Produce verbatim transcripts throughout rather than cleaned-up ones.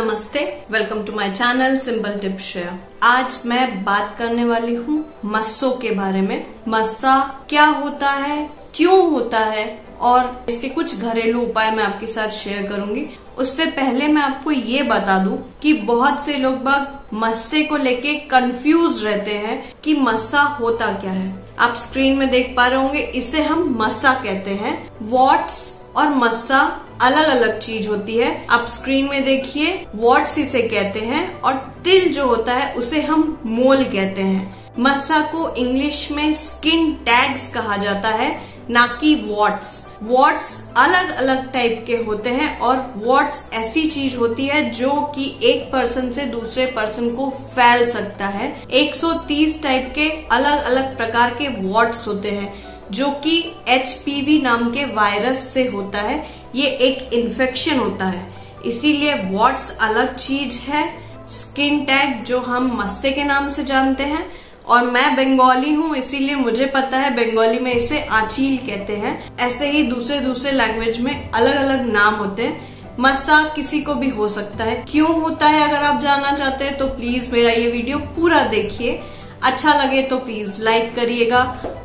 नमस्ते, welcome to my channel simple tip share. आज मैं बात करने वाली हूँ मस्सों के बारे में। मस्सा क्या होता है, क्यों होता है और इसके कुछ घरेलू उपाय मैं आपके साथ शेयर करूंगी। उससे पहले मैं आपको ये बता दूं कि बहुत से लोग बाग मस्से को लेके कंफ्यूज रहते हैं कि मस्सा होता क्या है। आप स्क्रीन में देख पा रहे होंगे, इसे हम मस्सा कहते हैं। वॉट्स और मस्सा अलग अलग चीज होती है। आप स्क्रीन में देखिए, वॉट्स इसे कहते हैं और तिल जो होता है उसे हम मोल कहते हैं। मस्सा को इंग्लिश में स्किन टैग्स कहा जाता है, ना कि वॉट्स। वॉट्स अलग अलग टाइप के होते हैं और वॉट्स ऐसी चीज होती है जो कि एक पर्सन से दूसरे पर्सन को फैल सकता है। एक सौ तीस टाइप के अलग अलग प्रकार के वॉट्स होते हैं जो कि एच पी वी नाम के वायरस से होता है। ये एक इन्फेक्शन होता है, इसीलिए वॉट्स अलग चीज है। स्किन टैग जो हम मस्से के नाम से जानते हैं, और मैं बंगाली हूँ इसीलिए मुझे पता है बंगाली में इसे आंचील कहते हैं। ऐसे ही दूसरे दूसरे लैंग्वेज में अलग अलग नाम होते हैं। मस्सा किसी को भी हो सकता है। क्यों होता है अगर आप जानना चाहते हैं तो प्लीज मेरा ये वीडियो पूरा देखिए। अच्छा लगे तो प्लीज लाइक करिएगा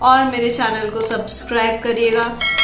और मेरे चैनल को सब्सक्राइब करिएगा।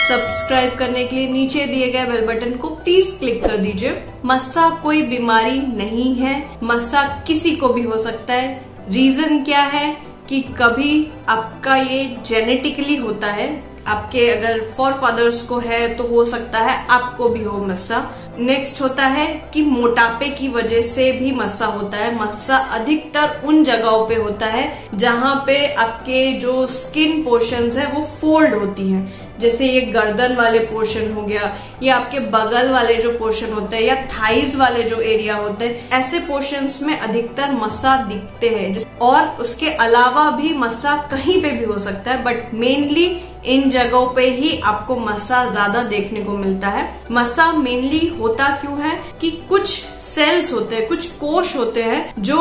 सब्सक्राइब करने के लिए नीचे दिए गए बेल बटन को प्लीज क्लिक कर दीजिए। मस्सा कोई बीमारी नहीं है, मस्सा किसी को भी हो सकता है। रीजन क्या है कि कभी आपका ये जेनेटिकली होता है, आपके अगर फोर फादर्स को है तो हो सकता है आपको भी हो मस्सा। नेक्स्ट होता है कि मोटापे की वजह से भी मस्सा होता है। मस्सा अधिकतर उन जगहों पे होता है जहाँ पे आपके जो स्किन पोर्शंस है वो फोल्ड होती हैं, जैसे ये गर्दन वाले पोर्शन हो गया, या आपके बगल वाले जो पोर्शन होते हैं, या थाइज वाले जो एरिया होते हैं, ऐसे पोर्शंस में अधिकतर मस्सा दिखते हैं। और उसके अलावा भी मस्सा कहीं पे भी हो सकता है, बट मेनली इन जगहों पे ही आपको मस्सा ज्यादा देखने को मिलता है। मस्सा मेनली होता क्यों है कि कुछ सेल्स होते हैं, कुछ कोश होते हैं जो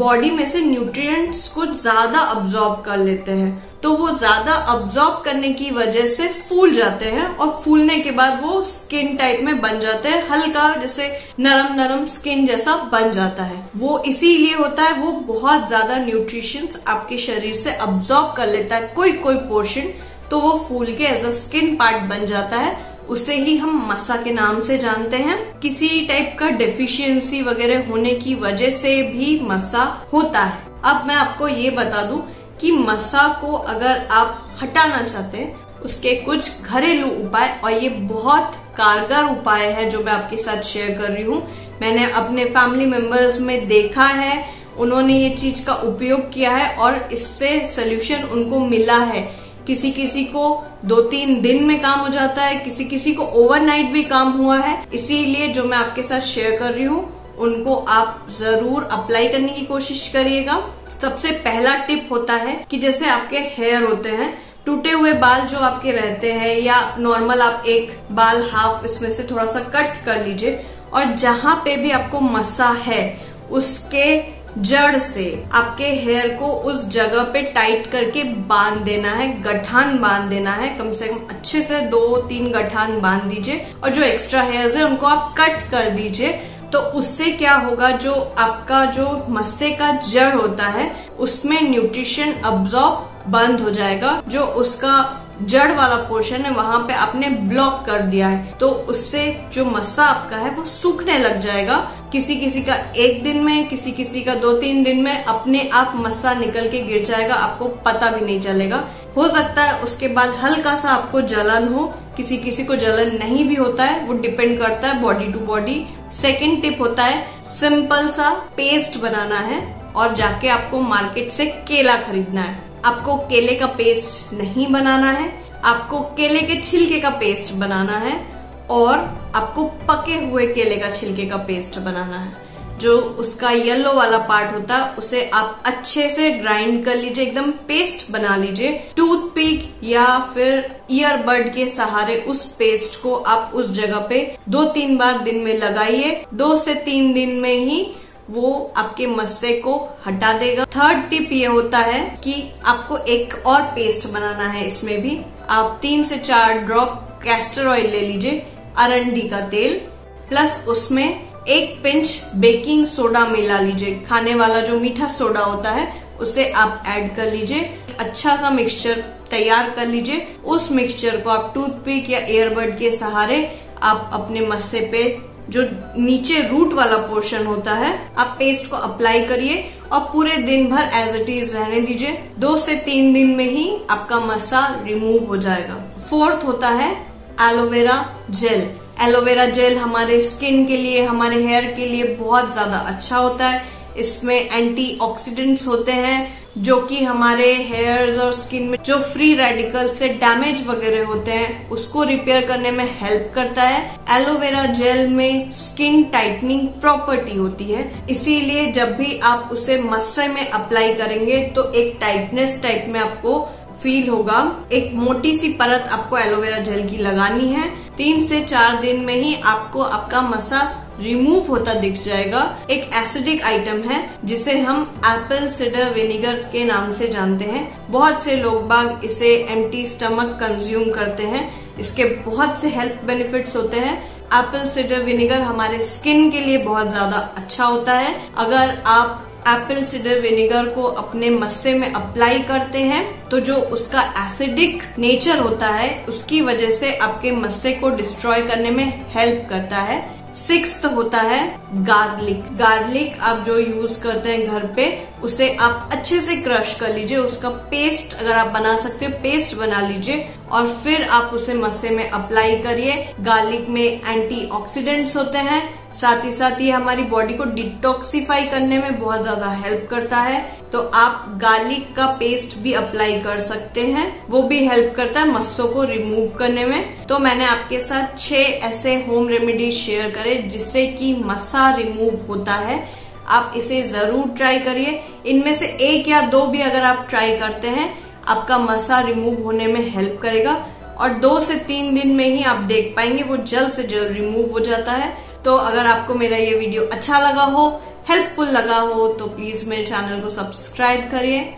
बॉडी में से न्यूट्रिएंट्स को ज्यादा अब्सॉर्ब कर लेते हैं, तो वो ज्यादा अब्सॉर्ब करने की वजह से फूल जाते हैं और फूलने के बाद वो स्किन टाइप में बन जाते हैं। हल्का जैसे नरम नरम स्किन जैसा बन जाता है, वो इसीलिए होता है। वो बहुत ज्यादा न्यूट्रिशंस आपके शरीर से अब्सॉर्ब कर लेता है कोई कोई पोर्शन, तो वो फूल के एज अ स्किन पार्ट बन जाता है। उसे ही हम मस्सा के नाम से जानते हैं। किसी टाइप का डेफिशिएंसी वगैरह होने की वजह से भी मस्सा होता है। अब मैं आपको ये बता दूं कि मस्सा को अगर आप हटाना चाहते हैं, उसके कुछ घरेलू उपाय, और ये बहुत कारगर उपाय है जो मैं आपके साथ शेयर कर रही हूँ। मैंने अपने फैमिली मेंबर्स में देखा है, उन्होंने ये चीज का उपयोग किया है और इससे सोल्यूशन उनको मिला है। किसी किसी को दो तीन दिन में काम हो जाता है, किसी किसी को ओवरनाइट भी काम हुआ है। इसीलिए जो मैं आपके साथ शेयर कर रही हूँ उनको आप जरूर अप्लाई करने की कोशिश करिएगा। सबसे पहला टिप होता है कि जैसे आपके हेयर होते हैं, टूटे हुए बाल जो आपके रहते हैं, या नॉर्मल आप एक बाल हाफ इसमें से थोड़ा सा कट कर लीजिए, और जहाँ पे भी आपको मस्सा है उसके जड़ से आपके हेयर को उस जगह पे टाइट करके बांध देना है, गठान बांध देना है। कम से कम अच्छे से दो तीन गठान बांध दीजिए और जो एक्स्ट्रा हेयर्स है उनको आप कट कर दीजिए। तो उससे क्या होगा, जो आपका जो मस्से का जड़ होता है उसमें न्यूट्रिशन अब्सॉर्ब बंद हो जाएगा। जो उसका जड़ वाला पोर्शन है वहां पे आपने ब्लॉक कर दिया है, तो उससे जो मस्सा आपका है वो सूखने लग जाएगा। किसी किसी का एक दिन में, किसी किसी का दो तीन दिन में अपने आप मस्सा निकल के गिर जाएगा, आपको पता भी नहीं चलेगा। हो सकता है उसके बाद हल्का सा आपको जलन हो, किसी किसी को जलन नहीं भी होता है, वो डिपेंड करता है body to body. Second tip होता है सिंपल सा पेस्ट बनाना है और जाके आपको मार्केट से केला खरीदना है। आपको केले का पेस्ट नहीं बनाना है, आपको केले के छिलके का पेस्ट बनाना है, और आपको पके हुए केले का छिलके का पेस्ट बनाना है। जो उसका येलो वाला पार्ट होता है उसे आप अच्छे से ग्राइंड कर लीजिए, एकदम पेस्ट बना लीजिए। टूथपिक या फिर ईयरबड के सहारे उस पेस्ट को आप उस जगह पे दो तीन बार दिन में लगाइए। दो से तीन दिन में ही वो आपके मस्से को हटा देगा। थर्ड टिप ये होता है कि आपको एक और पेस्ट बनाना है। इसमें भी आप तीन से चार ड्रॉप कैस्टर ऑयल ले लीजिए, अरंडी का तेल, प्लस उसमें एक पिंच बेकिंग सोडा मिला लीजिए। खाने वाला जो मीठा सोडा होता है उसे आप ऐड कर लीजिए। अच्छा सा मिक्सचर तैयार कर लीजिए। उस मिक्सचर को आप टूथपिक या ईयरबड के सहारे आप अपने मस्से पे जो नीचे रूट वाला पोर्शन होता है आप पेस्ट को अप्लाई करिए और पूरे दिन भर एज इट इज रहने दीजिए। दो से तीन दिन में ही आपका मस्सा रिमूव हो जाएगा। फोर्थ होता है एलोवेरा जेल। एलोवेरा जेल हमारे स्किन के लिए, हमारे हेयर के लिए बहुत ज्यादा अच्छा होता है। इसमें एंटीऑक्सीडेंट्स होते हैं जो कि हमारे हेयर्स और स्किन में जो फ्री रेडिकल से डैमेज वगैरह होते हैं उसको रिपेयर करने में हेल्प करता है। एलोवेरा जेल में स्किन टाइटनिंग प्रॉपर्टी होती है, इसीलिए जब भी आप उसे मस्से में अप्लाई करेंगे तो एक टाइटनेस टाइप में आपको फील होगा। एक मोटी सी परत आपको एलोवेरा जेल की लगानी है। तीन से चार दिन में ही आपको आपका मस्सा रिमूव होता दिख जाएगा। एक एसिडिक आइटम है जिसे हम एप्पल सीडर विनेगर के नाम से जानते हैं। बहुत से लोग बाग इसे एम्प्टी स्टमक कंज्यूम करते हैं। इसके बहुत से हेल्थ बेनिफिट्स होते हैं। एप्पल सीडर विनेगर हमारे स्किन के लिए बहुत ज्यादा अच्छा होता है। अगर आप एप्पल सीडर विनेगर को अपने मस्से में अप्लाई करते हैं तो जो उसका एसिडिक नेचर होता है उसकी वजह से आपके मस्से को डिस्ट्रॉय करने में हेल्प करता है। सिक्स्थ होता है गार्लिक। गार्लिक आप जो यूज करते हैं घर पे उसे आप अच्छे से क्रश कर लीजिए। उसका पेस्ट अगर आप बना सकते हो पेस्ट बना लीजिए और फिर आप उसे मस्से में अप्लाई करिए। गार्लिक में एंटीऑक्सीडेंट्स होते हैं, साथ ही साथ ये हमारी बॉडी को डिटॉक्सिफाई करने में बहुत ज्यादा हेल्प करता है। तो आप गार्लिक का पेस्ट भी अप्लाई कर सकते हैं, वो भी हेल्प करता है मस्सों को रिमूव करने में। तो मैंने आपके साथ छह ऐसे होम रेमेडी शेयर करे जिससे कि मस्सा रिमूव होता है। आप इसे जरूर ट्राई करिए। इनमें से एक या दो भी अगर आप ट्राई करते हैं आपका मस्सा रिमूव होने में हेल्प करेगा और दो से तीन दिन में ही आप देख पाएंगे वो जल्द से जल्द रिमूव हो जाता है। तो अगर आपको मेरा ये वीडियो अच्छा लगा हो, हेल्पफुल लगा हो तो प्लीज मेरे चैनल को सब्सक्राइब करिए।